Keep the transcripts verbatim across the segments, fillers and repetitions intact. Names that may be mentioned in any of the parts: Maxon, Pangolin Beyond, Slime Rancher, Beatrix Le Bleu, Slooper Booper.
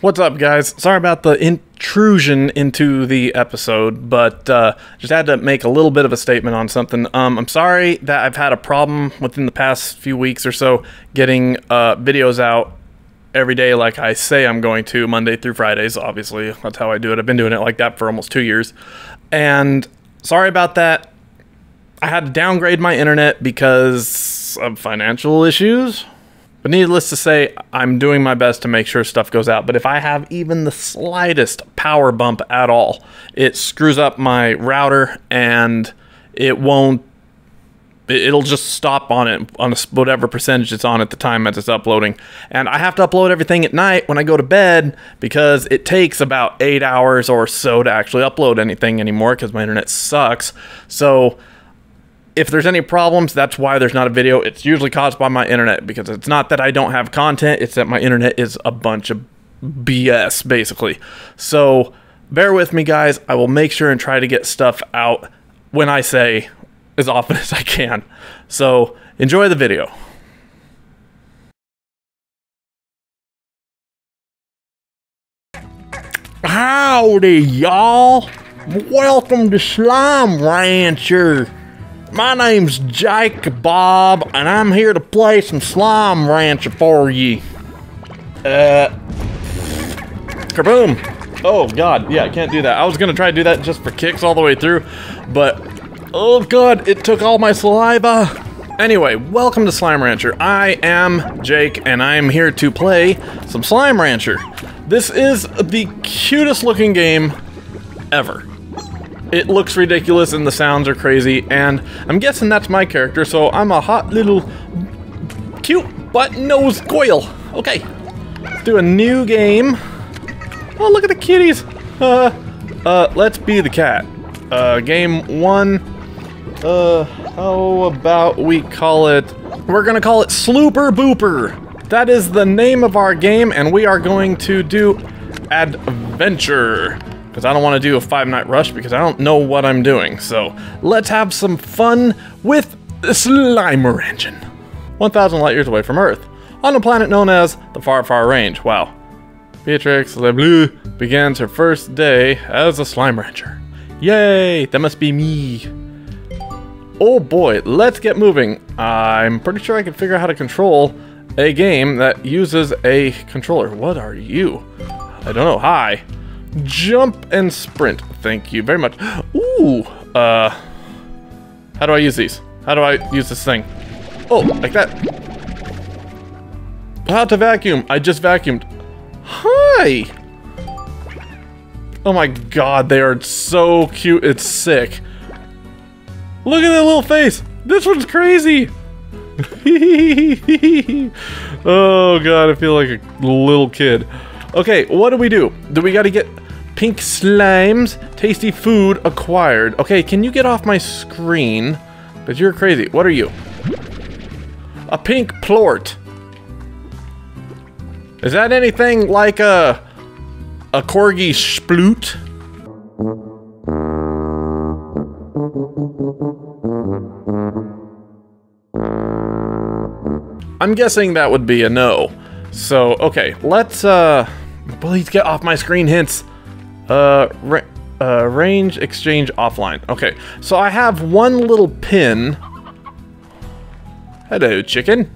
What's up, guys? Sorry about the intrusion into the episode, but uh, just had to make a little bit of a statement on something. Um, I'm sorry that I've had a problem within the past few weeks or so getting uh, videos out every day like I say I'm going to, Monday through Fridays, obviously. That's how I do it. I've been doing it like that for almost two years. And sorry about that. I had to downgrade my internet because of financial issues. But needless to say, I'm doing my best to make sure stuff goes out. But if I have even the slightest power bump at all, it screws up my router and it won't, it'll just stop on it on whatever percentage it's on at the time as it's uploading. And I have to upload everything at night when I go to bed because it takes about eight hours or so to actually upload anything anymore because my internet sucks. So if there's any problems, that's why there's not a video. It's usually caused by my internet because it's not that I don't have content. It's that my internet is a bunch of B S, basically. So bear with me, guys. I will make sure and try to get stuff out when I say as often as I can. So enjoy the video. Howdy, y'all. Welcome to Slime Rancher. My name's Jake Bob, and I'm here to play some Slime Rancher for you. Uh, kaboom! Oh god, yeah, I can't do that. I was gonna try to do that just for kicks all the way through, but oh god, it took all my saliva. Anyway, welcome to Slime Rancher. I am Jake, and I'm here to play some Slime Rancher. This is the cutest looking game ever. It looks ridiculous and the sounds are crazy, and I'm guessing that's my character, so I'm a hot little cute button-nosed coil. Okay, let's do a new game. Oh, look at the kitties. Uh, uh, let's be the cat. Uh, game one. Uh, how about we call it, we're gonna call it Slooper Booper. That is the name of our game, and we are going to do adventure. Because I don't want to do a five-night rush because I don't know what I'm doing. So let's have some fun with Slime Rancher. one thousand light years away from Earth, on a planet known as the Far Far Range. Wow. Beatrix Le Bleu begins her first day as a Slime Rancher. Yay! That must be me. Oh boy, let's get moving. I'm pretty sure I can figure out how to control a game that uses a controller. What are you? I don't know. Hi. Jump and sprint. Thank you very much. Ooh. Uh, how do I use these? How do I use this thing? Oh, like that. How to vacuum. I just vacuumed. Hi. Oh my god, they are so cute. It's sick. Look at that little face. This one's crazy. Oh god, I feel like a little kid. Okay, what do we do? Do we gotta get pink slimes? Tasty food acquired. Okay, can you get off my screen? Because you're crazy. What are you? A pink plort. Is that anything like a a corgi sploot? I'm guessing that would be a no. So, okay, let's, uh, please get off my screen hints. Uh, ra uh, range exchange offline. Okay, so I have one little pin. Hello, chicken.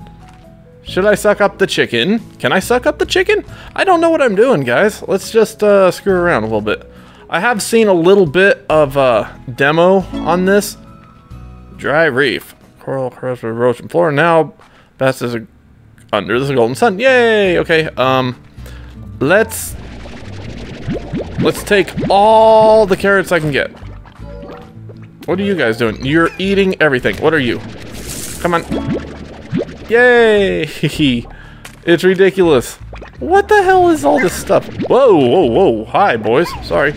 Should I suck up the chicken? Can I suck up the chicken? I don't know what I'm doing, guys. Let's just, uh, screw around a little bit. I have seen a little bit of, uh, demo on this. Dry reef. Coral, crust, erosion floor. Now, best is a under the golden sun. Yay! Okay, um, let's, let's take all the carrots I can get. What are you guys doing? You're eating everything. What are you? Come on. Yay! It's ridiculous. What the hell is all this stuff? Whoa, whoa, whoa. Hi, boys. Sorry.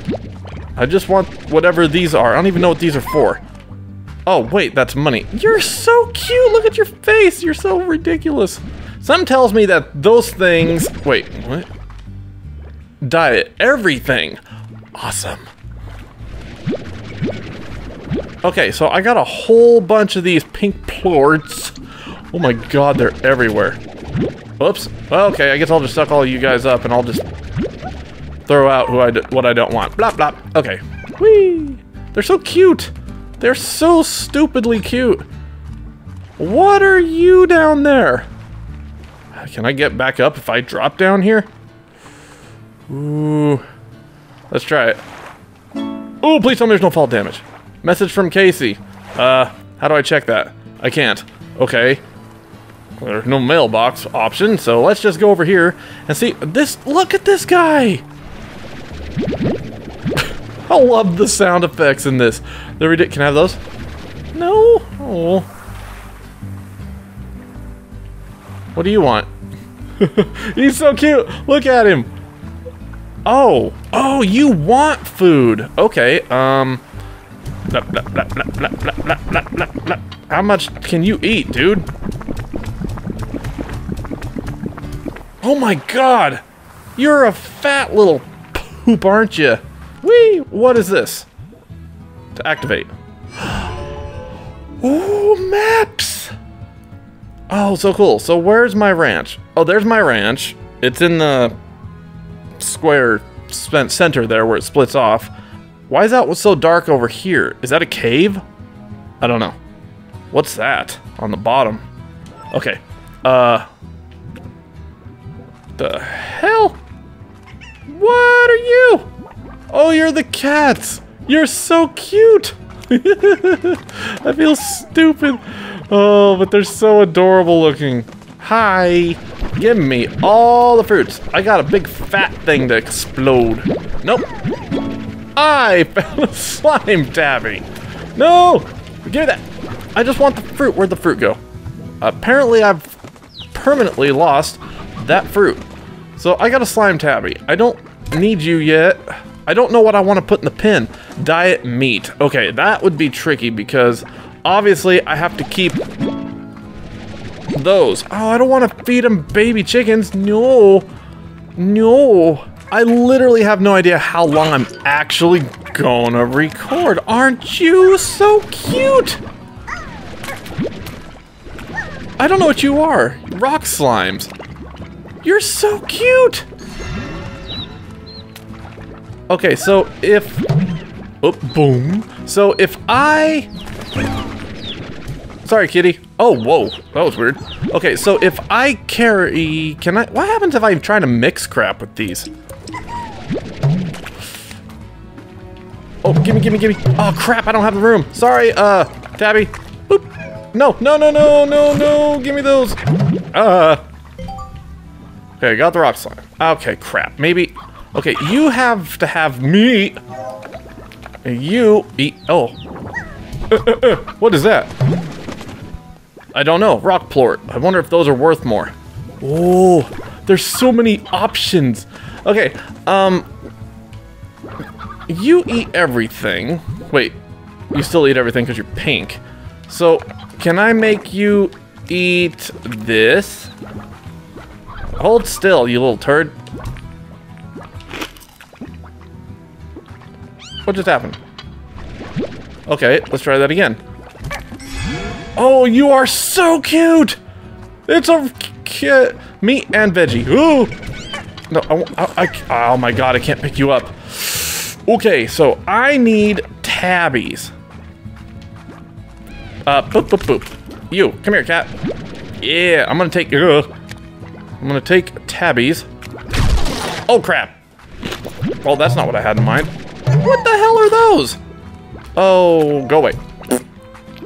I just want whatever these are. I don't even know what these are for. Oh, wait, that's money. You're so cute. Look at your face. You're so ridiculous. Some tells me that those things, wait, what? Diet, everything. Awesome. Okay, so I got a whole bunch of these pink plorts. Oh my god, they're everywhere. Oops. Well, okay, I guess I'll just suck all you guys up and I'll just throw out who I d what I don't want. Blop, blop. Okay. Whee! They're so cute. They're so stupidly cute. What are you down there? Can I get back up if I drop down here? Ooh. Let's try it. Ooh, please tell me there's no fall damage. Message from Casey. Uh, how do I check that? I can't. Okay. There's no mailbox option, so let's just go over here and see this. Look at this guy. I love the sound effects in this. They're ridiculous. Can I have those? No. Oh. What do you want? He's so cute. Look at him. Oh. Oh, you want food. Okay. Um. Blah, blah, blah, blah, blah, blah, blah, blah, blah. How much can you eat, dude? Oh my god! You're a fat little poop, aren't you? Whee! What is this? To activate. Ooh, maps! Oh, so cool. So where's my ranch? Oh, there's my ranch. It's in the square center there where it splits off. Why is that so dark over here? Is that a cave? I don't know. What's that on the bottom? Okay. Uh... The hell? What are you? Oh, you're the cats. You're so cute. I feel stupid. Oh, but they're so adorable looking. Hi. Give me all the fruits. I got a big fat thing to explode. Nope. I found a slime tabby. No. Give me that. I just want the fruit. Where'd the fruit go? Apparently, I've permanently lost that fruit. So I got a slime tabby. I don't need you yet. I don't know what I want to put in the pen. Diet meat. Okay, that would be tricky because obviously I have to keep those. Oh, I don't want to feed them baby chickens. No. No. I literally have no idea how long I'm actually gonna record. Aren't you so cute? I don't know what you are. Rock slimes. You're so cute! Okay, so if... Oh, boom. So if I... Sorry, kitty. Oh, whoa. That was weird. Okay, so if I carry... Can I... What happens if I'm trying to mix crap with these? Oh, gimme, gimme, gimme. Oh, crap. I don't have the room. Sorry, uh, Tabby. Boop. No, no, no, no, no, no. Gimme those. Uh... Okay, I got the rock slime. Okay, crap. Maybe... Okay, you have to have meat. You eat... Oh. Uh, uh, uh. What is that? I don't know. Rock plort. I wonder if those are worth more. Oh, there's so many options. Okay, um... You eat everything. Wait. You still eat everything because you're pink. So, can I make you eat this? Hold still, you little turd. What just happened? Okay, let's try that again. Oh, you are so cute! It's a kid. Meat and veggie. Ooh! No, I, I, I, oh my god, I can't pick you up. Okay, so I need tabbies. Uh, boop, boop, boop. You, come here, cat. Yeah, I'm gonna take... Ugh. I'm gonna take tabbies. Oh crap! Oh, that's not what I had in mind. What the hell are those? Oh, go away.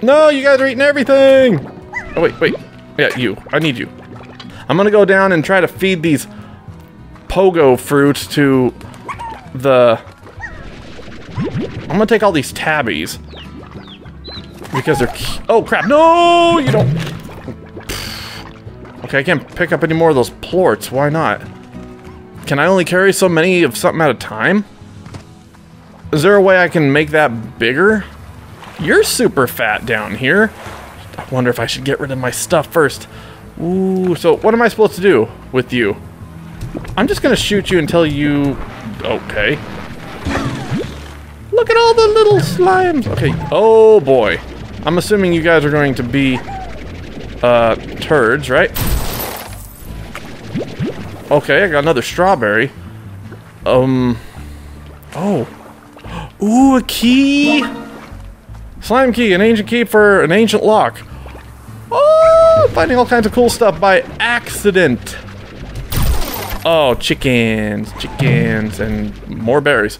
No, you guys are eating everything! Oh wait, wait. Yeah, you. I need you. I'm gonna go down and try to feed these pogo fruits to the... I'm gonna take all these tabbies. Because they're... Oh crap, no! You don't... Okay, I can't pick up any more of those plorts. Why not? Can I only carry so many of something at a time? Is there a way I can make that bigger? You're super fat down here. I wonder if I should get rid of my stuff first. Ooh, so what am I supposed to do with you? I'm just gonna shoot you until you... Okay. Look at all the little slimes. Okay, oh boy. I'm assuming you guys are going to be uh, turds, right? Okay, I got another strawberry. Um. Oh. Ooh, a key. Slime key, an ancient key for an ancient lock. Oh, finding all kinds of cool stuff by accident. Oh, chickens, chickens, and more berries.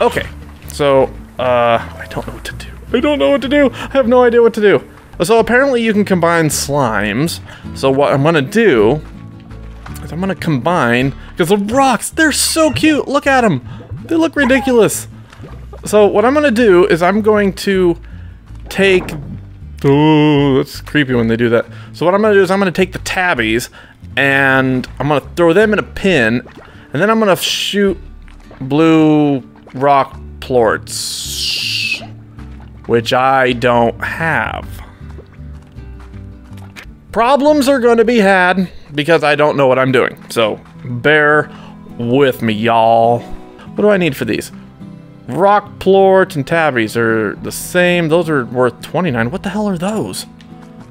Okay, so uh, I don't know what to do. I don't know what to do. I have no idea what to do. So apparently you can combine slimes. So what I'm gonna do is I'm gonna combine, because the rocks, they're so cute. Look at them. They look ridiculous. So what I'm gonna do is I'm going to take, ooh, that's creepy when they do that. So what I'm gonna do is I'm gonna take the tabbies and I'm gonna throw them in a pin, and then I'm gonna shoot blue rock plorts, which I don't have. Problems are gonna be had because I don't know what I'm doing. So bear with me, y'all. What do I need for these? Rock plorts and tabbies are the same. Those are worth twenty-nine. What the hell are those?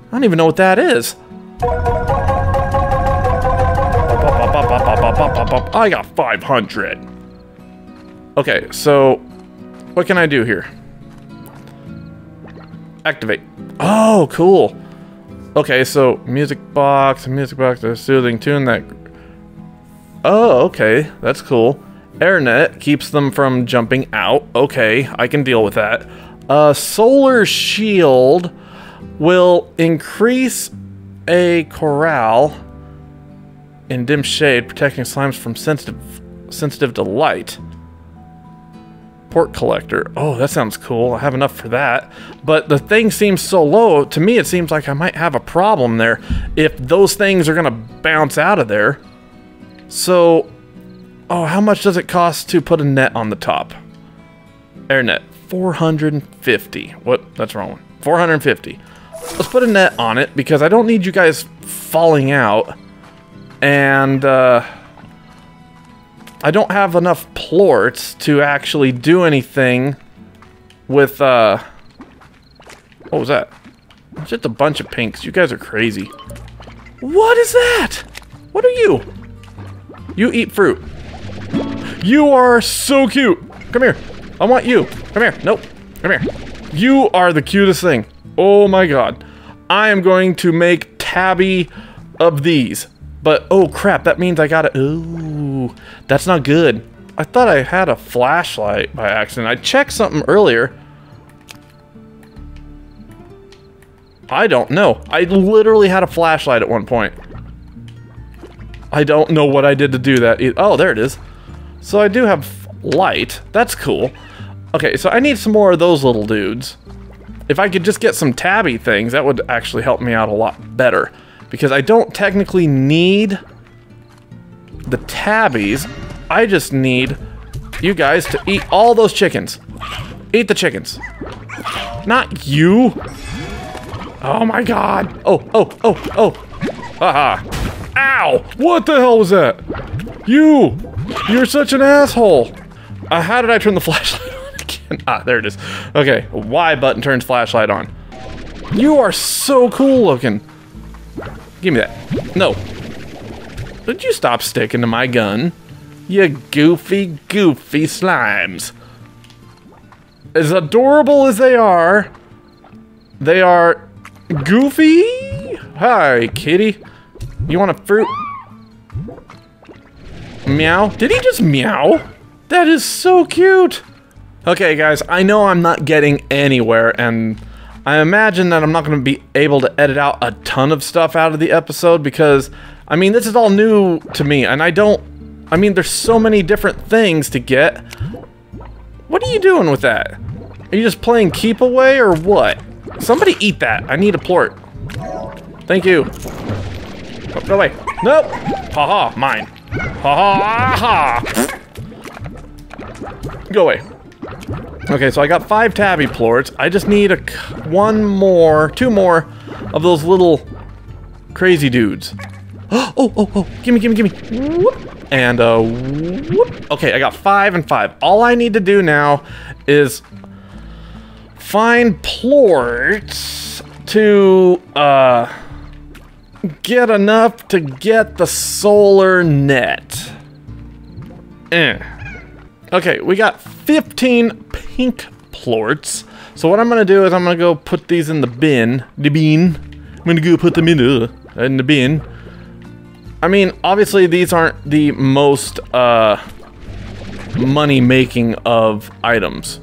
I don't even know what that is. I got five hundred. Okay, so what can I do here? Activate. Oh, cool. Okay, so music box, music box, a soothing tune that... Oh, okay, that's cool. Air net keeps them from jumping out. Okay, I can deal with that. Uh, solar shield will increase a corral in dim shade, protecting slimes from sensitive sensitive to light. Port collector. Oh, that sounds cool. I have enough for that. But the thing seems so low. To me, it seems like I might have a problem there if those things are going to bounce out of there. So... Oh, how much does it cost to put a net on the top? Air net, four hundred fifty. What? That's the wrong one. four hundred fifty. Let's put a net on it because I don't need you guys falling out. And uh, I don't have enough plorts to actually do anything with... Uh, what was that? Just a bunch of pinks. You guys are crazy. What is that? What are you? You eat fruit. You are so cute. Come here. I want you. Come here. Nope. Come here. You are the cutest thing. Oh my god. I am going to make tabby of these. But, oh crap, that means I gotta... Ooh, that's not good. I thought I had a flashlight by accident. I checked something earlier. I don't know. I literally had a flashlight at one point. I don't know what I did to do that either. Oh, there it is. So I do have light. That's cool. Okay, so I need some more of those little dudes. If I could just get some tabby things, that would actually help me out a lot better. Because I don't technically need the tabbies. I just need you guys to eat all those chickens. Eat the chickens. Not you. Oh my god. Oh, oh, oh, oh. Aha. Ow. What the hell was that? You. You're such an asshole. Uh, how did I turn the flashlight on again? Ah, there it is. Okay, Y button turns flashlight on. You are so cool looking. Give me that. No. Would you stop sticking to my gun? You goofy, goofy slimes. As adorable as they are, they are goofy. Hi, kitty. You want a fruit? Meow. Did he just meow? That is so cute. Okay, guys, I know I'm not getting anywhere, and I imagine that I'm not going to be able to edit out a ton of stuff out of the episode because, I mean, this is all new to me, and I don't... I mean, there's so many different things to get. What are you doing with that? Are you just playing keep away or what? Somebody eat that. I need a plort. Thank you. Oh, go away. Nope. Haha, mine. Ha ha ha! Go away. Okay, so I got five tabby plorts. I just need a one more, two more of those little crazy dudes. Oh, oh, oh! Gimme, gimme, gimme! Whoop. And uh, whoop. Okay, I got five and five. All I need to do now is find plorts to uh. get enough to get the solar net. Eh. Okay, we got fifteen pink plorts. So what I'm gonna do is I'm gonna go put these in the bin. The bin. I'm gonna go put them in the, in the bin. I mean, obviously these aren't the most uh, money-making of items.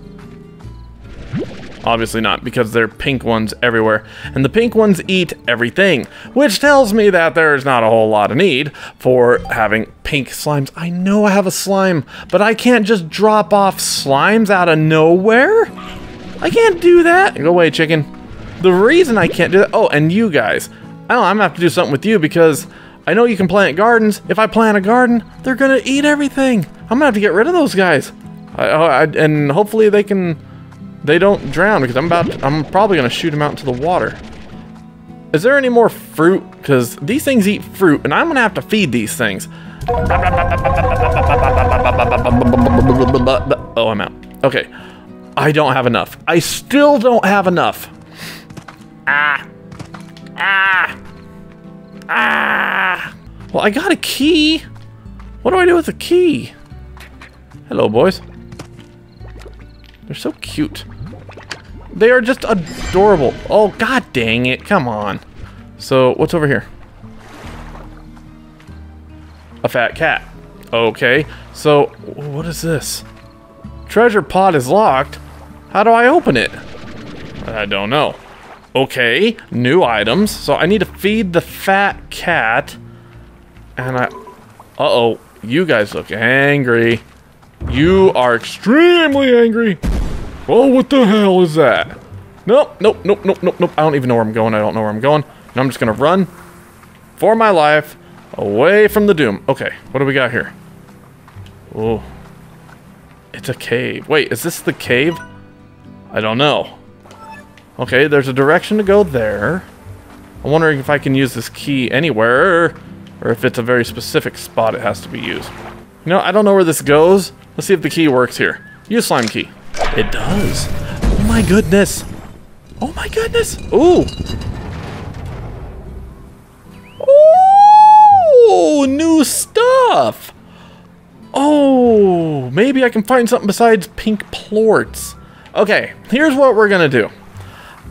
Obviously not, because they're pink ones everywhere. And the pink ones eat everything, which tells me that there's not a whole lot of need for having pink slimes. I know I have a slime, but I can't just drop off slimes out of nowhere. I can't do that. Go away, chicken. The reason I can't do that, oh, and you guys. I don't know, I'm gonna have to do something with you because I know you can plant gardens. If I plant a garden, they're gonna eat everything. I'm gonna have to get rid of those guys. I, I, and hopefully they can... They don't drown, because I'm about to, I'm probably gonna shoot them out into the water. Is there any more fruit? Because these things eat fruit, and I'm gonna have to feed these things. Oh, I'm out. Okay, I don't have enough. I still don't have enough. Ah, ah, ah. Well, I got a key. What do I do with a key? Hello, boys. They're so cute. They are just adorable. Oh, god dang it. Come on. So, what's over here? A fat cat. Okay. So, what is this? Treasure pod is locked. How do I open it? I don't know. Okay. New items. So, I need to feed the fat cat. And I... Uh-oh. You guys look angry. You are extremely angry. Oh, what the hell is that? Nope, nope, nope, nope, nope, nope. I don't even know where I'm going. I don't know where I'm going. And I'm just going to run for my life away from the doom. Okay, what do we got here? Oh, it's a cave. Wait, is this the cave? I don't know. Okay, there's a direction to go there. I'm wondering if I can use this key anywhere or if it's a very specific spot it has to be used. You know, I don't know where this goes. Let's see if the key works here. Use slime key. It does. Oh my goodness. Oh my goodness. Ooh. Ooh, new stuff. Oh, maybe I can find something besides pink plorts. Okay, here's what we're gonna do.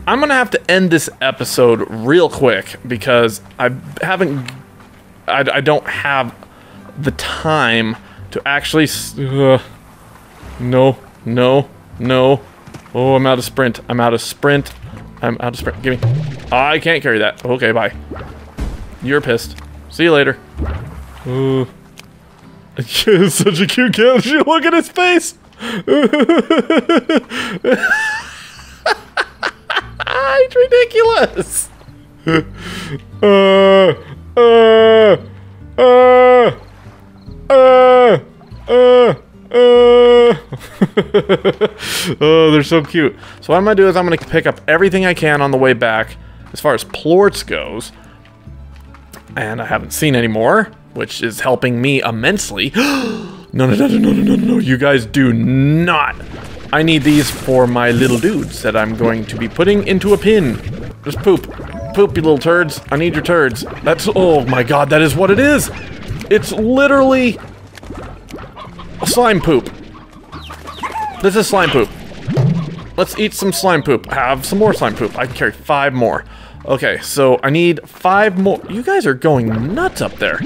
I'm gonna have to end this episode real quick because I haven't, I, I don't have the time to actually, uh, no. No, no. Oh, I'm out of sprint. I'm out of sprint. I'm out of sprint. Give me. I can't carry that. Okay, bye. You're pissed. See you later. Uh, it's such a cute cat. Look at his face. It's ridiculous. Uh, uh, uh, uh, uh. Uh, oh, they're so cute. So what I'm gonna do is I'm gonna pick up everything I can on the way back as far as plorts goes, and I haven't seen any more, which is helping me immensely. no, no, no, no, no, no, no, you guys do not. I need these for my little dudes that I'm going to be putting into a pin. Just poop, poop, you little turds. I need your turds. That's, oh my god, that is what it is. It's literally slime poop. This is slime poop. Let's eat some slime poop. Have some more slime poop. I can carry five more. Okay, so I need five more. You guys are going nuts up there.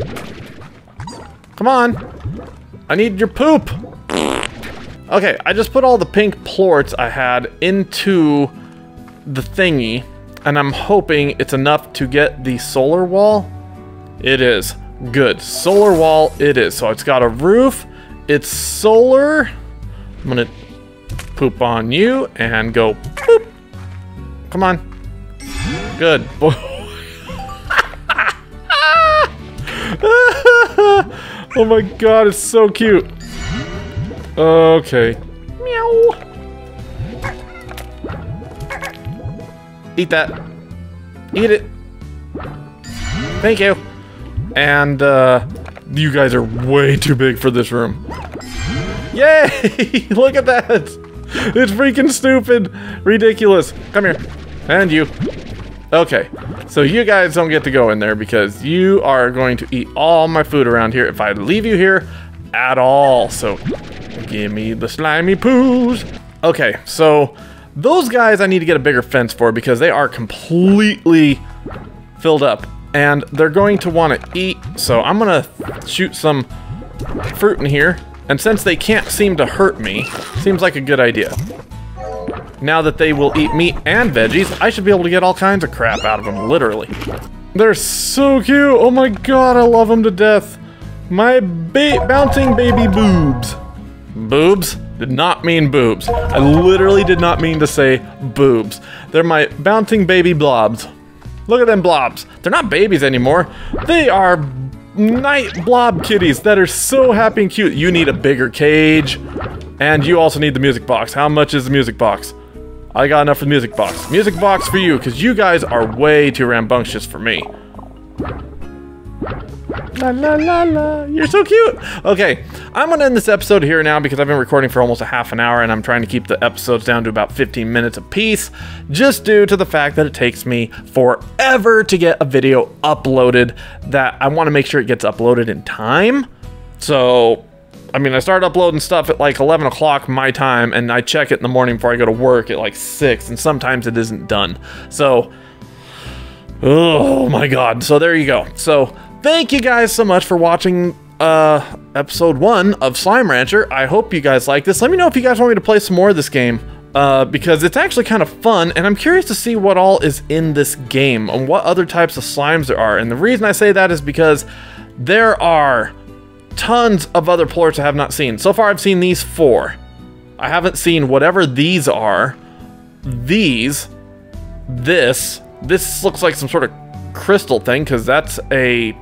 Come on. I need your poop. Okay, I just put all the pink plorts I had into the thingy, and I'm hoping it's enough to get the solar wall. It is. Good. Solar wall it is. So it's got a roof. It's solar. I'm gonna poop on you and go poop. Come on. Good boy. Oh my god, it's so cute. Okay. Meow. Eat that. Eat it. Thank you. And uh, you guys are way too big for this room. Yay! Look at that! It's freaking stupid! Ridiculous! Come here. And you. Okay. So you guys don't get to go in there because you are going to eat all my food around here if I leave you here at all. So Give me the slimy poos. Okay, so those guys I need to get a bigger fence for because they are completely filled up. And they're going to want to eat, so I'm going to shoot some fruit in here. And since they can't seem to hurt me, seems like a good idea. Now that they will eat meat and veggies, I should be able to get all kinds of crap out of them, literally. They're so cute! Oh my god, I love them to death! My ba- bouncing baby boobs! Boobs? Did not mean boobs. I literally did not mean to say boobs. They're my bouncing baby blobs. Look at them blobs. They're not babies anymore. They are night blob kitties that are so happy and cute. You need a bigger cage. And you also need the music box. How much is the music box? I got enough for the music box. Music box for you, because you guys are way too rambunctious for me. La la la la. You're so cute. Okay, I'm going to end this episode here now because I've been recording for almost a half an hour and I'm trying to keep the episodes down to about fifteen minutes a piece just due to the fact that it takes me forever to get a video uploaded, that I want to make sure it gets uploaded in time. So, I mean, I start uploading stuff at like eleven o'clock my time and I check it in the morning before I go to work at like six and sometimes it isn't done. So, oh my God. So there you go. So, thank you guys so much for watching uh, episode one of Slime Rancher. I hope you guys like this. Let me know if you guys want me to play some more of this game uh, because it's actually kind of fun and I'm curious to see what all is in this game and what other types of slimes there are. And the reason I say that is because there are tons of other plorts I have not seen. So far I've seen these four. I haven't seen whatever these are. These, this, this looks like some sort of crystal thing because that's a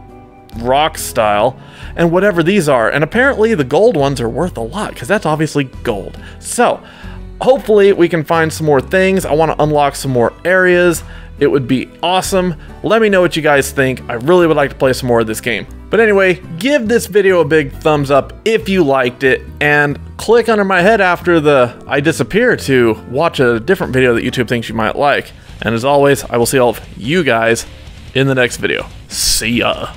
rock style, and whatever these are. And apparently the gold ones are worth a lot because that's obviously gold. So hopefully we can find some more things. I want to unlock some more areas. It would be awesome. Let me know what you guys think. I really would like to play some more of this game. But anyway, give this video a big thumbs up if you liked it, and click under my head after the I disappear to watch a different video that YouTube thinks you might like. And as always, I will see all of you guys in the next video. See ya.